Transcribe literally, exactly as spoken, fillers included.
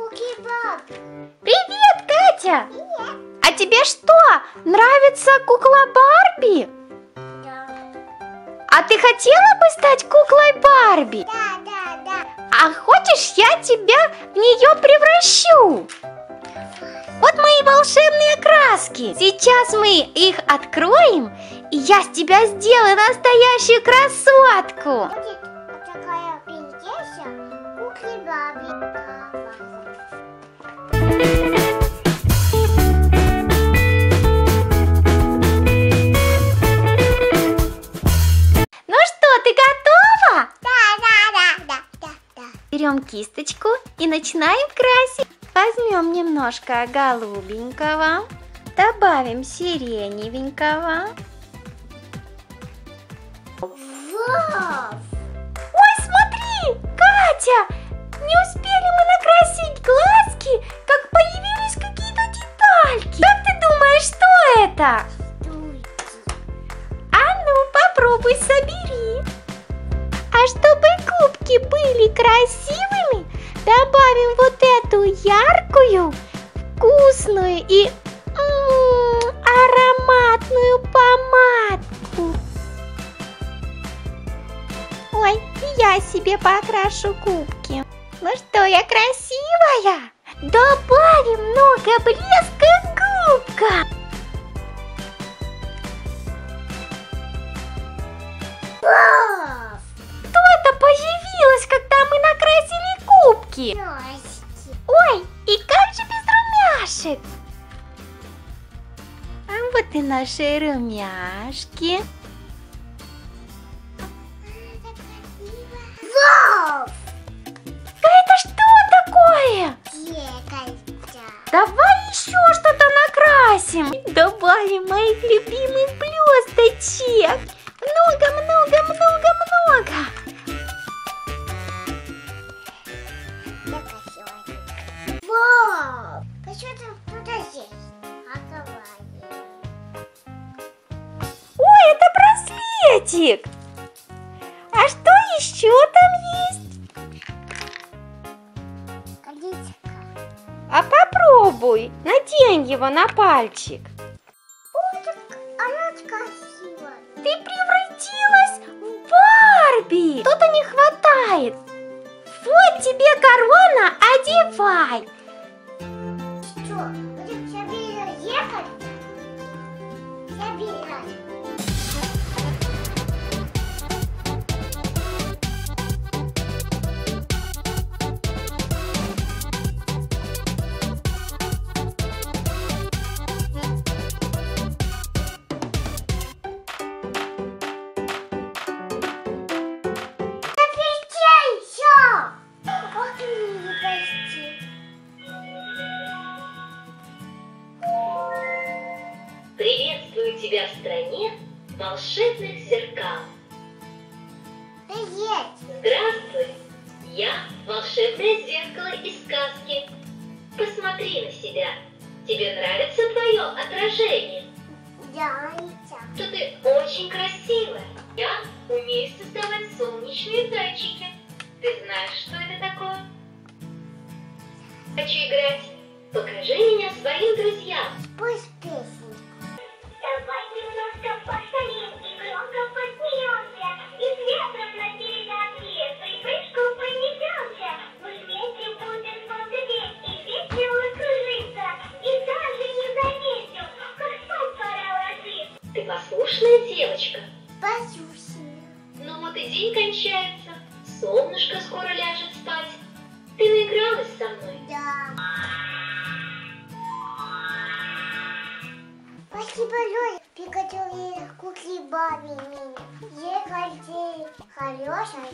кукла-боб. Привет, Катя! Привет! А тебе что, нравится кукла Барби? Да. А ты хотела бы стать куклой Барби? Да, да, да. А хочешь, я тебя в нее превращу? Вот мои волшебные краски. Сейчас мы их откроем, и я с тебя сделаю настоящую красотку. Будет такая принцесса кукли Барби. Ну что, ты готова? Да, да, да, да, да. Берем кисточку и начинаем красить. Возьмем немножко голубенького, добавим сиреневенького. Вау! Ой, смотри, Катя! Не успели мы накрасить глазки, как появились какие-то детальки. Как ты думаешь, что это? А ну, попробуй собери. А чтобы губки были красивыми, добавим вот эту яркую, вкусную и м-м, ароматную помадку. Ой, я себе покрашу губки. Ну что, я красивая? Добавим много блеска губка. Кто-то появилась, когда мы накрасили губки. Ой, и как же без румяшек? А вот и наши румяшки. Вау! Да это что такое? Давай еще что-то накрасим. Добавим моих любимых блесточек. Много, много, много, много. Ой, это браслетик. А что еще там есть? Колечко. А попробуй, надень его на пальчик. Ой, так она красивая. Ты превратилась в Барби. Что-то не хватает. Вот тебе корона, одевай. Тебя в стране волшебных зеркал. Привет! Здравствуй! Я волшебное зеркало из сказки. Посмотри на себя. Тебе нравится твое отражение? Да, что ты очень красивая. Я умею создавать солнечные зайчики. Ты знаешь, что это такое? Хочу играть. Покажи меня своим друзьям. Пусть песня. Давай немножко повторим и громко посмеемся. Из ветра надели до леса и прыжку понесемся. Мы вместе будем смотреть и весело кружиться. И даже не заметим, как спать пора ложиться. Ты послушная девочка? Послушная. Ну вот и день кончается. Солнышко скоро ляжет спать. Ты наигралась со мной? Да. Спасибо, Лёня, приготовила кукли Барби мне. Ей хотели хорошие.